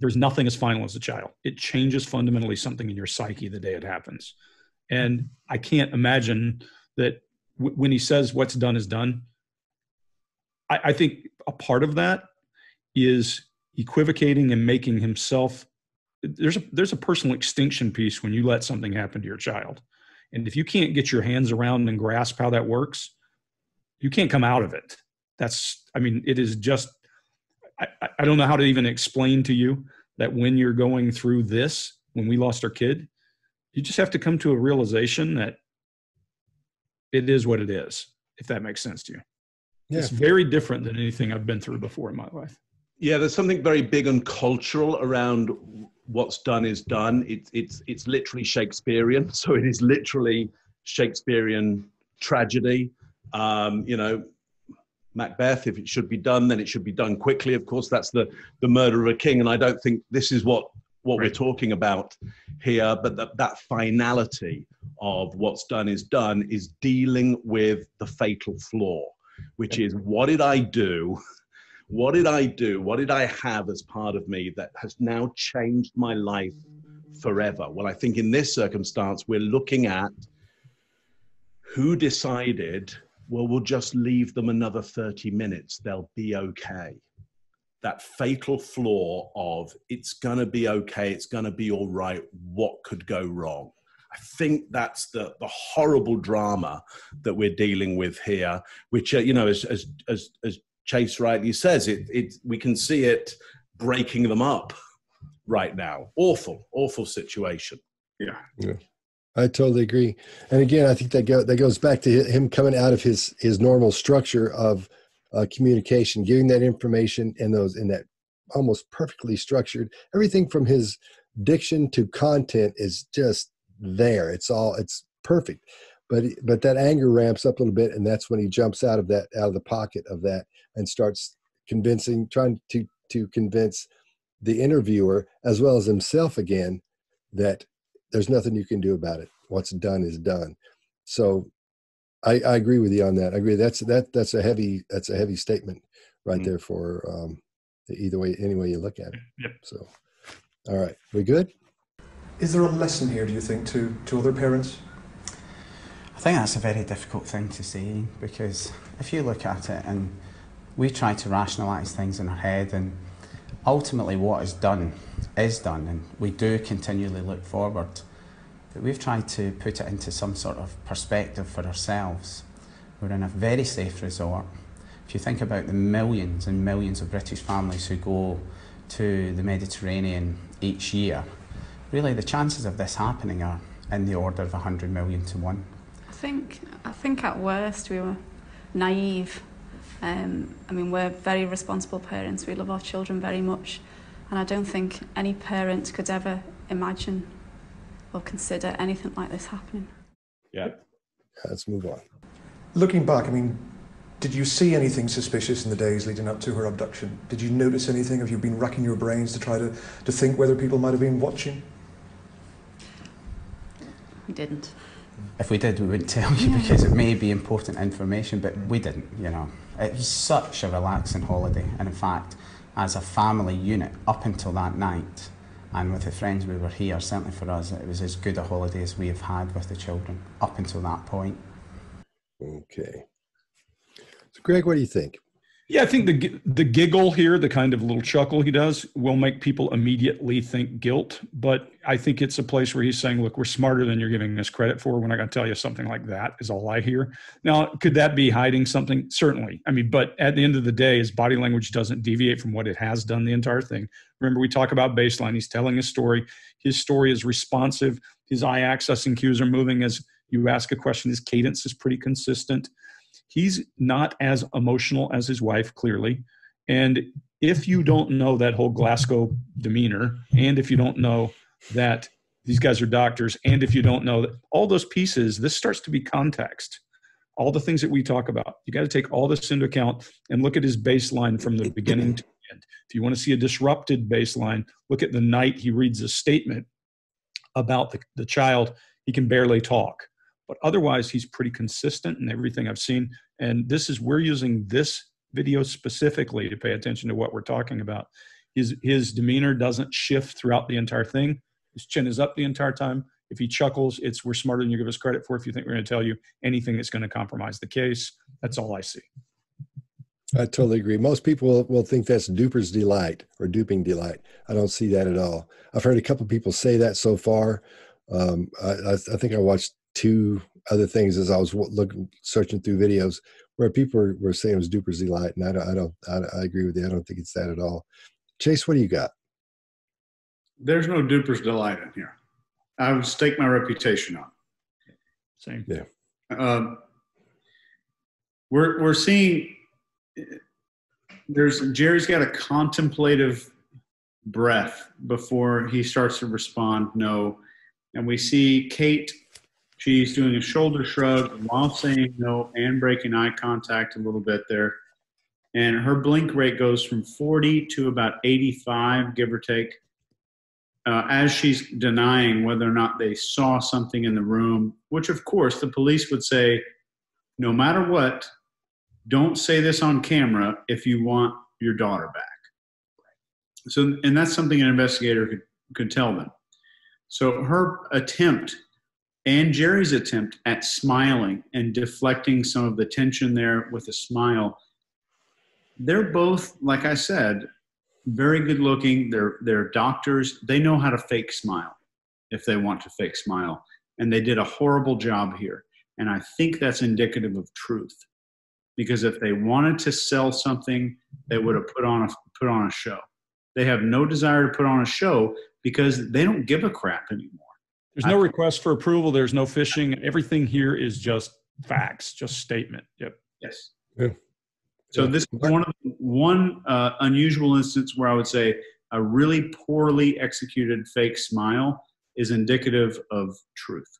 there's nothing as final as a child. It changes fundamentally something in your psyche the day it happens. And I can't imagine that w when he says what's done is done, I, I think a part of that is equivocating and making himself, there's a, there's a personal extinction piece when you let something happen to your child. And if you can't get your hands around and grasp how that works, you can't come out of it. That's, I mean, it is just, I, I don't know how to even explain to you that when you're going through this, when we lost our kid, you just have to come to a realization that it is what it is, if that makes sense to you. Yeah. It's very different than anything I've been through before in my life. Yeah, there's something very big and cultural around what's done is done. It's, it's, it's literally Shakespearean. So it is literally Shakespearean tragedy. Um, you know, Macbeth, if it should be done, then it should be done quickly. Of course, that's the, the murder of a king. And I don't think this is what, what right. we're talking about here. But that, that finality of what's done is done is dealing with the fatal flaw, which is, what did I do? What did I do? What did I have as part of me that has now changed my life forever. Well, I think in this circumstance, we're looking at who decided, well, we'll just leave them another thirty minutes. They'll be okay. That fatal flaw of it's going to be okay. It's going to be all right. What could go wrong? I think that's the, the horrible drama that we're dealing with here, which, uh, you know, as, as, as, as Chase rightly says, it, it, we can see it breaking them up right now. Awful, awful situation. Yeah. Yeah. I totally agree. And again, I think that go, that goes back to him coming out of his, his normal structure of uh, communication, giving that information in those, in that almost perfectly structured, everything from his diction to content is just there. It's all, it's perfect. But, but that anger ramps up a little bit, and that's when he jumps out of that, out of the pocket of that, and starts convincing, trying to, to convince the interviewer as well as himself again that there's nothing you can do about it. What's done is done. So I, I agree with you on that. I agree. That's, that, that's a heavy, that's a heavy statement right mm-hmm. there for um, either way, any way you look at it. Yep. So, all right, we good? Is there a lesson here, do you think, to, to other parents? I think that's a very difficult thing to say, because if you look at it, and we try to rationalise things in our head, and ultimately what is done is done, and we do continually look forward. But we've tried to put it into some sort of perspective for ourselves. We're in a very safe resort. If you think about the millions and millions of British families who go to the Mediterranean each year, really the chances of this happening are in the order of one hundred million to one. I think, I think at worst we were naive. Um, I mean, we're very responsible parents. We love our children very much. And I don't think any parent could ever imagine or consider anything like this happening. Yeah. Let's move on. Looking back, I mean, did you see anything suspicious in the days leading up to her abduction? Did you notice anything? Have you been racking your brains to try to, to think whether people might have been watching? We didn't. If we did, we wouldn't tell you, because it may be important information, but we didn't, you know. It was such a relaxing holiday, and in fact, as a family unit, up until that night, and with the friends we were here, certainly for us, it was as good a holiday as we have had with the children, up until that point. Okay. So, Greg, what do you think? Yeah, I think the, the giggle here, the kind of little chuckle he does, will make people immediately think guilt. But I think it's a place where he's saying, look, we're smarter than you're giving us credit for. We're not going to tell you something like that is all I hear. Now, could that be hiding something? Certainly. I mean, but at the end of the day, his body language doesn't deviate from what it has done the entire thing. Remember, we talk about baseline. He's telling a story. His story is responsive. His eye accessing cues are moving as you ask a question. His cadence is pretty consistent. He's not as emotional as his wife, clearly. And if you don't know that whole Glasgow demeanor, and if you don't know that these guys are doctors, and if you don't know that all those pieces, this starts to be context. All the things that we talk about, you got to take all this into account and look at his baseline from the beginning to the end. If you want to see a disrupted baseline, look at the night he reads a statement about the, the child. He can barely talk. But otherwise, he's pretty consistent in everything I've seen. And this is, we're using this video specifically to pay attention to what we're talking about. His, his demeanor doesn't shift throughout the entire thing. His chin is up the entire time. If he chuckles, it's we're smarter than you give us credit for. If you think we're going to tell you anything that's going to compromise the case, that's all I see. I totally agree. Most people will, will think that's duper's delight or duping delight. I don't see that at all. I've heard a couple of people say that so far. Um, I, I think I watched two other things as I was looking, searching through videos where people were, were saying it was duper's delight. And I don't, I don't, I don't, I agree with you. I don't think it's that at all. Chase, what do you got? There's no duper's delight in here. I would stake my reputation on. Same. Yeah. Um, we're, we're seeing there's, Jerry's got a contemplative breath before he starts to respond. No. And we see Kate, she's doing a shoulder shrug while saying no and breaking eye contact a little bit there. And her blink rate goes from forty to about eighty-five, give or take, uh, as she's denying whether or not they saw something in the room, which, of course, the police would say, no matter what, don't say this on camera if you want your daughter back. So, and that's something an investigator could, could tell them. So her attempt and Gerry's attempt at smiling and deflecting some of the tension there with a smile, they're both, like I said, very good looking. They're, they're doctors. They know how to fake smile if they want to fake smile. And they did a horrible job here. And I think that's indicative of truth. Because if they wanted to sell something, they would have put on a, put on a show. They have no desire to put on a show because they don't give a crap anymore. There's no I, request for approval. There's no fishing. Everything here is just facts, just statement. Yep. Yes. Yeah. So this is one of the, one uh, unusual instance where I would say a really poorly executed fake smile is indicative of truth.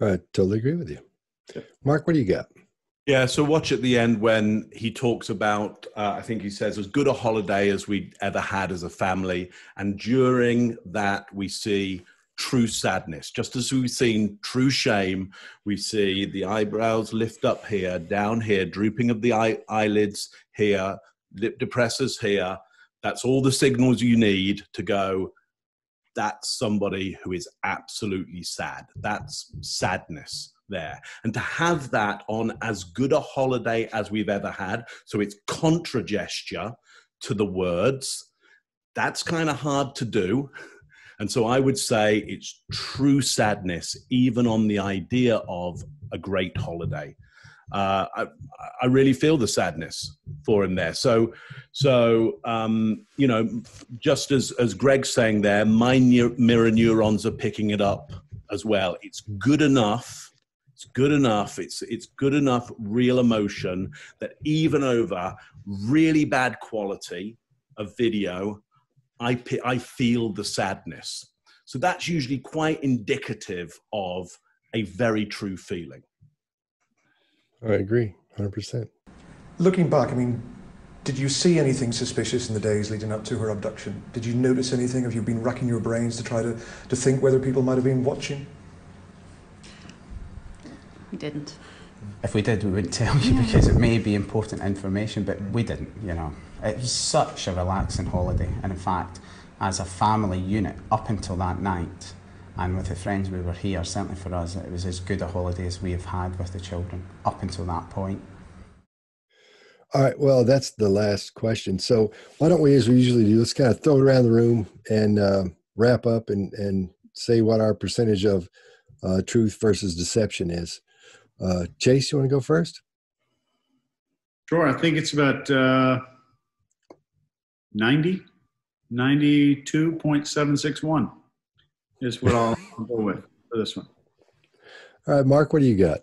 I totally agree with you. Mark, what do you got? Yeah, so watch at the end when he talks about, uh, I think he says, as good a holiday as we ever had as a family. And during that, we see true sadness. Just as we've seen true shame, we see the eyebrows lift up here, down here, drooping of the eye eyelids here, lip depressors here. That's all the signals you need to go, that's somebody who is absolutely sad. That's sadness there. And to have that on as good a holiday as we've ever had, so it's contra gesture to the words, that's kind of hard to do. And so I would say it's true sadness, even on the idea of a great holiday. Uh, I, I really feel the sadness for him there. So, so um, you know, just as, as Greg's saying there, my ne- mirror neurons are picking it up as well. It's good enough. It's good enough. It's, it's good enough real emotion that even over really bad quality of video, I, p- I feel the sadness. So that's usually quite indicative of a very true feeling. I agree, one hundred percent. Looking back, I mean, did you see anything suspicious in the days leading up to her abduction? Did you notice anything? Have you been racking your brains to try to, to think whether people might have been watching? We didn't. If we did, we would tell you yeah. because it may be important information, but we didn't, you know. It was such a relaxing holiday. And in fact, as a family unit, up until that night, and with the friends we were here, certainly for us, it was as good a holiday as we have had with the children up until that point. All right, well, that's the last question. So why don't we, as we usually do, let's kind of throw it around the room and uh, wrap up and, and say what our percentage of uh, truth versus deception is. Uh, Chase, you want to go first? Sure, I think it's about uh, ninety, ninety-two point seven six one. is what I'll go with for this one. All right, Mark, what do you got?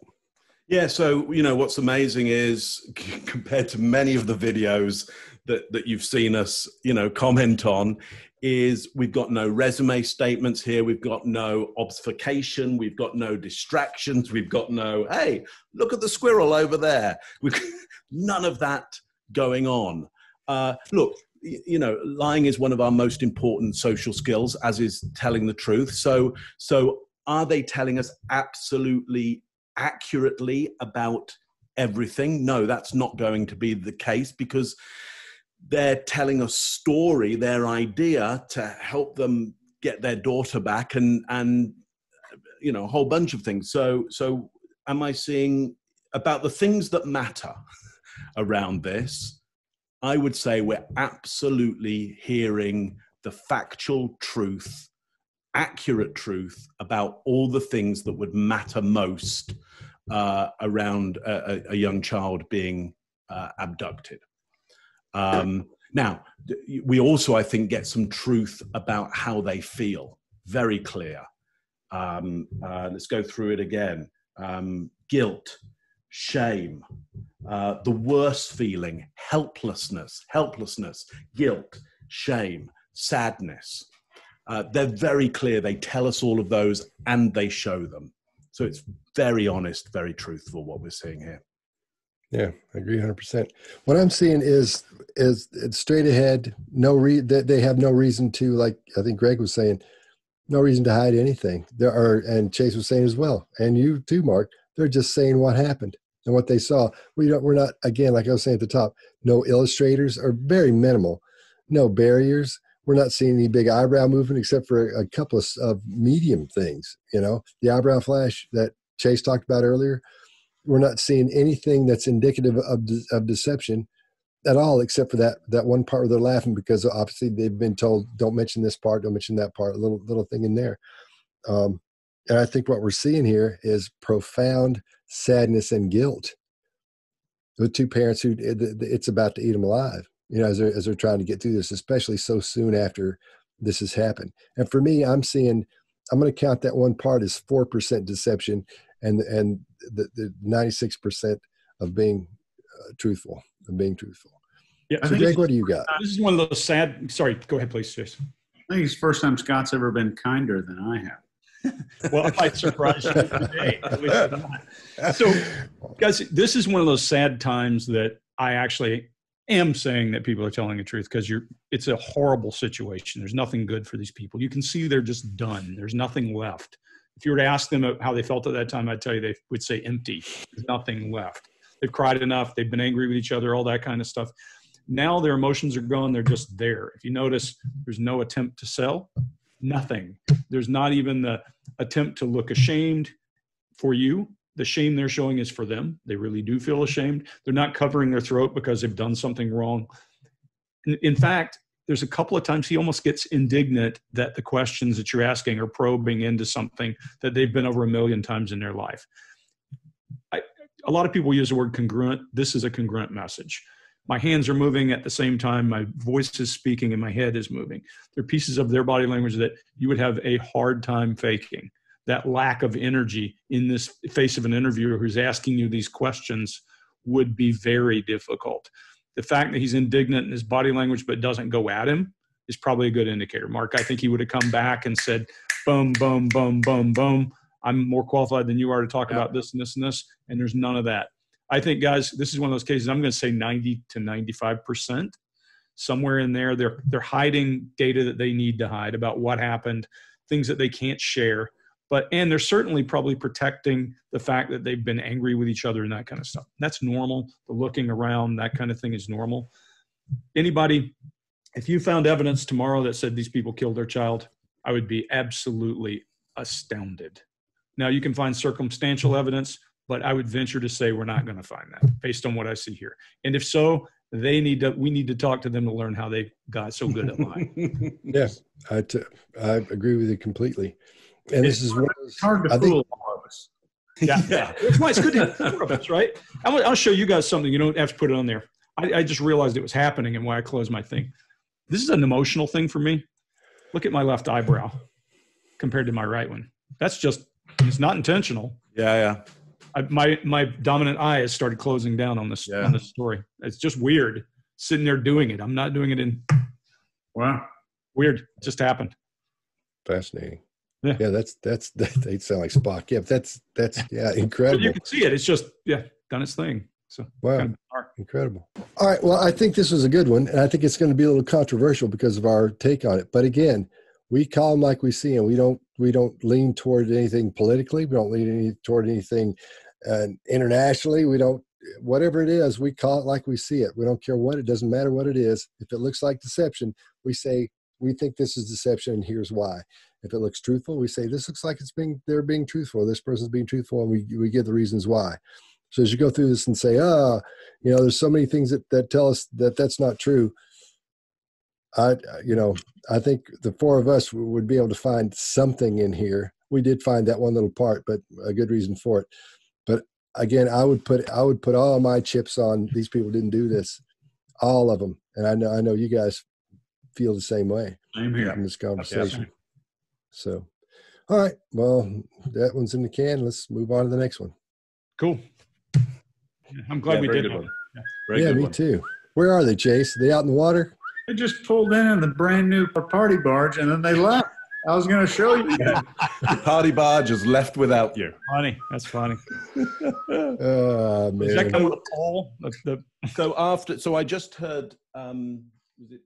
Yeah, so, you know, what's amazing is c- compared to many of the videos that, that you've seen us, you know, comment on, is we've got no resume statements here. We've got no obfuscation. We've got no distractions. We've got no, hey, look at the squirrel over there. We've, none of that going on. Uh, look, you know, lying is one of our most important social skills, as is telling the truth. So, so are they telling us absolutely accurately about everything? No, that's not going to be the case because they're telling a story, their idea to help them get their daughter back and, and, you know, a whole bunch of things. So, so am I seeing about the things that matter around this? I would say we're absolutely hearing the factual truth, accurate truth about all the things that would matter most uh, around a, a young child being uh, abducted. Um, now, we also, I think, get some truth about how they feel. Very clear. Um, uh, let's go through it again. Um, guilt. Shame, uh, the worst feeling, helplessness, helplessness, guilt, shame, sadness. Uh, they're very clear. They tell us all of those and they show them. So it's very honest, very truthful what we're seeing here. Yeah, I agree one hundred percent. What I'm seeing is is it's straight ahead. No re- They have no reason to, like I think Greg was saying, no reason to hide anything. There are, and Chase was saying as well, and you too, Mark, they're just saying what happened and what they saw. We don't, we're not, again, like I was saying at the top, no illustrators, or very minimal, no barriers. we're not seeing any big eyebrow movement except for a, a couple of, of medium things. You know, the eyebrow flash that Chase talked about earlier, we're not seeing anything that's indicative of, de of deception at all, except for that, that one part where they're laughing because obviously they've been told, don't mention this part, don't mention that part, a little, little thing in there. Um, and I think what we're seeing here is profound sadness and guilt with two parents who it's about to eat them alive, you know, as they're, as they're trying to get through this, especially so soon after this has happened. And for me, I'm seeing, I'm going to count that one part as four percent deception and, and the, the ninety-six percent of being uh, truthful, of being truthful. Yeah, so Jake, what do you got? This is one of those sad, sorry, go ahead, please, Jason. I think it's the first time Scott's ever been kinder than I have. Well, I might surprise you today. At least I'm not. So, guys, this is one of those sad times that I actually am saying that people are telling the truth, because you're, it's a horrible situation. There's nothing good for these people. You can see they're just done. There's nothing left. If you were to ask them how they felt at that time, I'd tell you they would say empty. There's nothing left. They've cried enough. They've been angry with each other, all that kind of stuff. Now their emotions are gone. They're just there. If you notice, there's no attempt to sell. Nothing. There's not even the attempt to look ashamed for you. The shame they're showing is for them. They really do feel ashamed. They're not covering their throat because they've done something wrong. In fact, there's a couple of times he almost gets indignant that the questions that you're asking are probing into something that they've been over a million times in their life. I, a lot of people use the word congruent. This is a congruent message. My hands are moving at the same time my voice is speaking and my head is moving. There are pieces of their body language that you would have a hard time faking. That lack of energy in this face of an interviewer who's asking you these questions would be very difficult. The fact that he's indignant in his body language but doesn't go at him is probably a good indicator. Mark, I think he would have come back and said, boom, boom, boom, boom, boom. I'm more qualified than you are to talk about this and this and this, and there's none of that. I think, guys, this is one of those cases. I'm going to say ninety to ninety-five percent, somewhere in there. They're they're hiding data that they need to hide about what happened, things that they can't share, but and they're certainly probably protecting the fact that they've been angry with each other and that kind of stuff. That's normal. The looking around, that kind of thing is normal. Anybody, if you found evidence tomorrow that said these people killed their child, I would be absolutely astounded. Now you can find circumstantial evidence, but I would venture to say we're not going to find that based on what I see here. And if so, they need to, we need to talk to them to learn how they got so good at lying. Yes, I, t I agree with you completely. And it's this is hard, it's hard to I fool think, all of us. Yeah, yeah. It's, it's good to fool all of us, right? I'll, I'll show you guys something. You don't have to put it on there. I, I just realized it was happening and why I closed my thing. This is an emotional thing for me. Look at my left eyebrow compared to my right one. That's just, it's not intentional. Yeah, yeah. I, my my dominant eye has started closing down on this yeah. on this story. It's just weird sitting there doing it. I'm not doing it in. Wow, weird. It just happened. Fascinating. Yeah, yeah that's that's that, they sound like Spock. Yeah, but that's that's yeah, incredible. But you can see it. It's just yeah, done its thing. So wow, kind of incredible. All right. Well, I think this was a good one, and I think it's going to be a little controversial because of our take on it. But again, we call them like we see them. We don't we don't lean toward anything politically. We don't lean any, toward anything uh, internationally. We don't whatever it is. We call it like we see it. We don't care what it doesn't matter what it is. If it looks like deception, we say we think this is deception, and here's why. If it looks truthful, we say this looks like it's being they're being truthful. This person's being truthful, and we we give the reasons why. So as you go through this and say, ah, oh, you know, there's so many things that that tell us that that's not true. I, you know, I think the four of us would be able to find something in here. We did find that one little part, but a good reason for it. But again, I would put, I would put all my chips on these people didn't do this, all of them. And I know, I know you guys feel the same way I'm here. In this conversation. Okay. So, all right, well, that one's in the can. Let's move on to the next one. Cool. I'm glad yeah, we did one. Yeah, yeah me one. too. Where are they, Chase? Are they out in the water? They just pulled in in the brand new party barge, and then they left. I was going to show you. The party barge is left without you. Funny, that's funny. Oh, man. Does that come with Paul? The, the... So after, so I just heard. Um, was it